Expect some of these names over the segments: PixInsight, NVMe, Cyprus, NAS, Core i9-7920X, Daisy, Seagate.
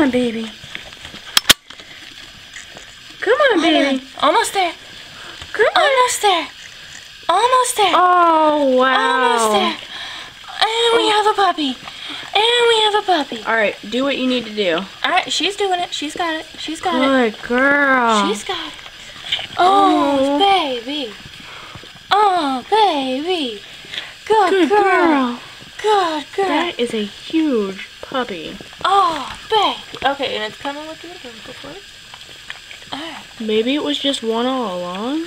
on, baby. Come on, baby. Almost there. Come on. Almost there. Almost there. Oh, wow. Almost there. And we have a puppy. And we have a puppy. All right, do what you need to do. All right, she's doing it. She's got it. She's got it. Good girl. She's got it. Oh, baby. Oh, baby. Good girl. Good girl. That is a huge puppy. Oh, baby. Okay, and it's coming with you before. All right. Maybe it was just one all along.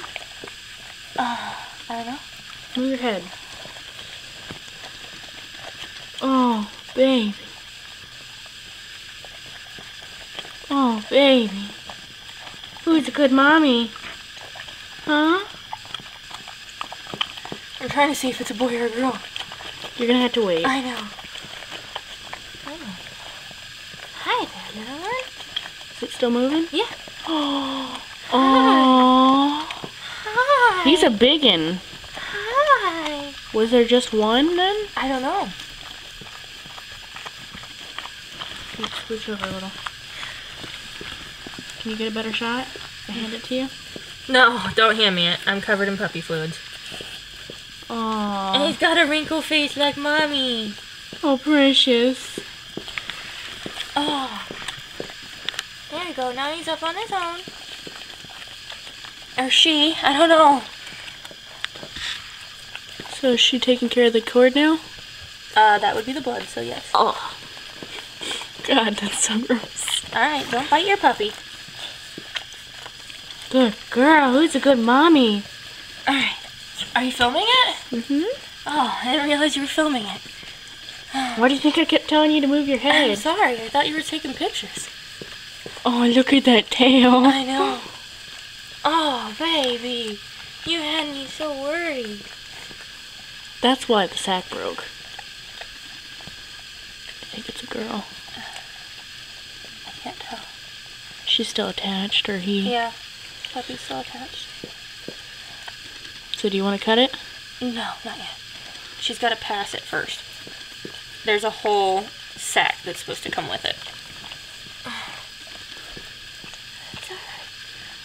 I don't know. Move your head. Oh, baby. Oh, baby. Who's a good mommy? Huh? I'm trying to see if it's a boy or a girl. You're gonna have to wait. I know. Oh. Hi there, little one. Is it still moving? Yeah. Oh. Oh. Hi. He's a biggin. Hi. Was there just one then? I don't know. Switch over a little. Can you get a better shot? I hand it to you? No, don't hand me it. I'm covered in puppy fluids. Aww. And he's got a wrinkled face like Mommy. Oh, precious. Oh. There you go. Now he's up on his own. Or she. I don't know. So is she taking care of the cord now? That would be the blood, so yes. Oh. God, that's so gross. Alright, don't bite your puppy. Good girl. Who's a good mommy? Alright. Are you filming it? Mm-hmm. Oh, I didn't realize you were filming it. Why do you think I kept telling you to move your head? I'm sorry. I thought you were taking pictures. Oh, look at that tail. I know. Oh, baby. You had me so worried. That's why the sack broke. I think it's a girl. I can't tell. She's still attached, or he? Yeah. Puppy's still attached. So do you want to cut it? No, not yet. She's got to pass it first. There's a whole sack that's supposed to come with it. It's all right.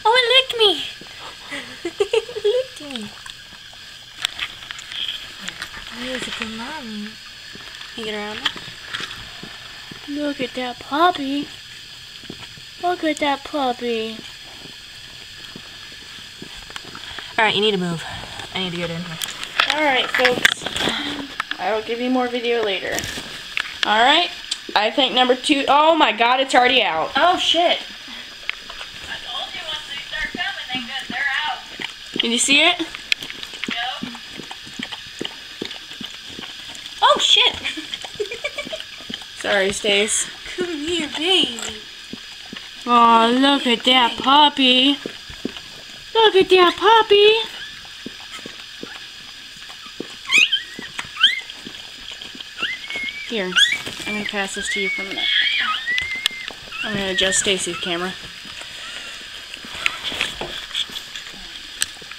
Oh, it licked me! It licked me. Where's the good mommy? You get around there? Look at that puppy. Look at that puppy. Alright, you need to move. I need to get in here. Alright, folks. I will give you more video later. Alright, I think number two. Oh my god, it's already out. Oh shit. I told you once they start coming, they're out. Did you see it? No. Oh shit. Sorry, Stace. Come here, baby. Oh, look at that puppy. Look at that puppy. Here, I'm going to pass this to you for a minute. I'm going to adjust Stacy's camera.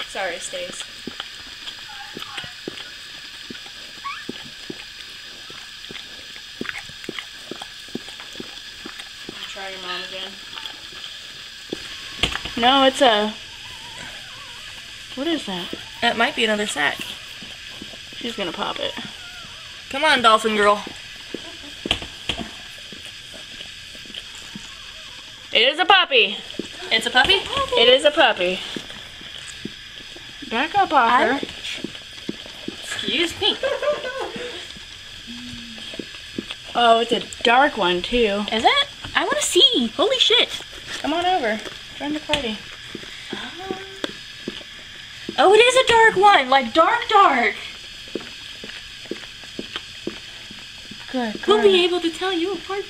Sorry, Stace. Your mom again. No, it's a... What is that? That might be another sack. She's gonna pop it. Come on, dolphin girl. It is a puppy. It's a puppy? It is a puppy. Back up off her. Excuse me. Oh, it's a dark one, too. Is it? I want to see. Holy shit. Come on over. Join the party. Oh, it is a dark one. Like, dark, dark. Good girl. We'll be able to tell you apart.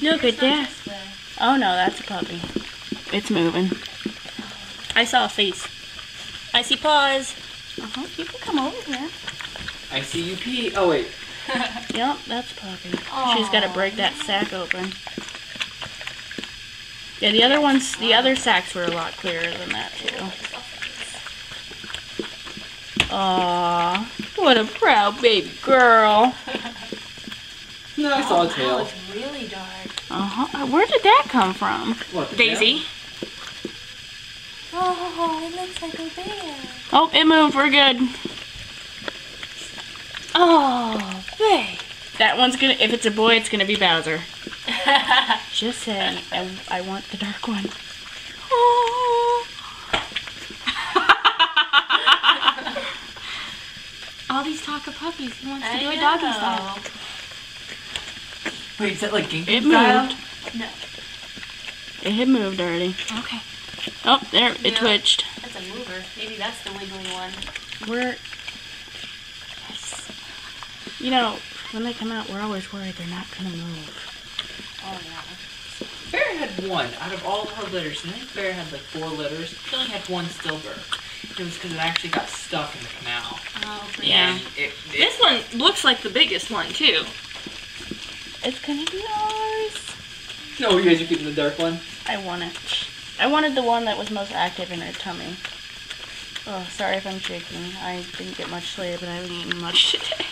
Look at that. Oh, no, that's a puppy. It's moving. I saw a face. I see paws. Uh-huh. You can come over here. I see you pee. Oh, wait. Yep, that's puppy. Aww. She's got to break that sack open. Yeah, the other ones, the other sacks were a lot clearer than that too. Aww, what a proud baby girl. No, it's all tail. Wow, it's really dark. Uh-huh. Where did that come from? What, Daisy? Tail? Oh, it looks like a bear. Oh, it moved. We're good. Oh, babe. That one's gonna, if it's a boy, it's gonna be Bowser. Just saying, I want the dark one. Oh. All these talk of puppies. He wants to do a doggy style. Wait, is that like Gingham style? It moved. No. It had moved already. Okay. Oh, there, it twitched. That's a mover. Maybe that's the wiggly one. We're... Yes. You know, when they come out, we're always worried they're not going to move. Oh, yeah. Bear had one out of all of her litters. And I think Bear had like 4 litters. She only had 1 stillbirth. It was because it actually got stuck in the canal. Oh, yeah. This one looks like the biggest one, too. It's going to be ours. No, you guys are keeping the dark one? I want it. I wanted the one that was most active in her tummy. Oh, sorry if I'm shaking. I didn't get much sleep, but I haven't eaten much today.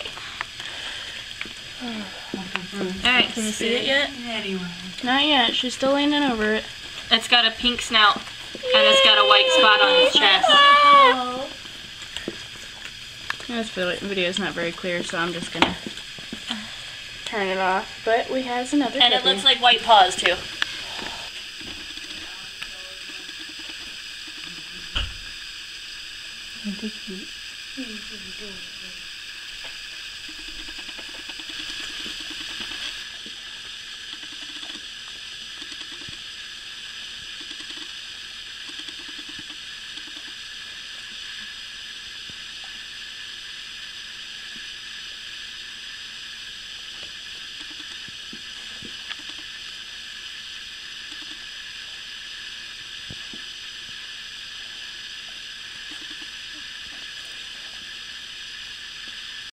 Alright, can you see it yet? Anyway. Not yet, she's still leaning over it. It's got a pink snout, and it's got a white spot on its chest. Oh. This video is not very clear, so I'm just gonna turn it off. But we have another And puppy. It looks like white paws, too. Thank you.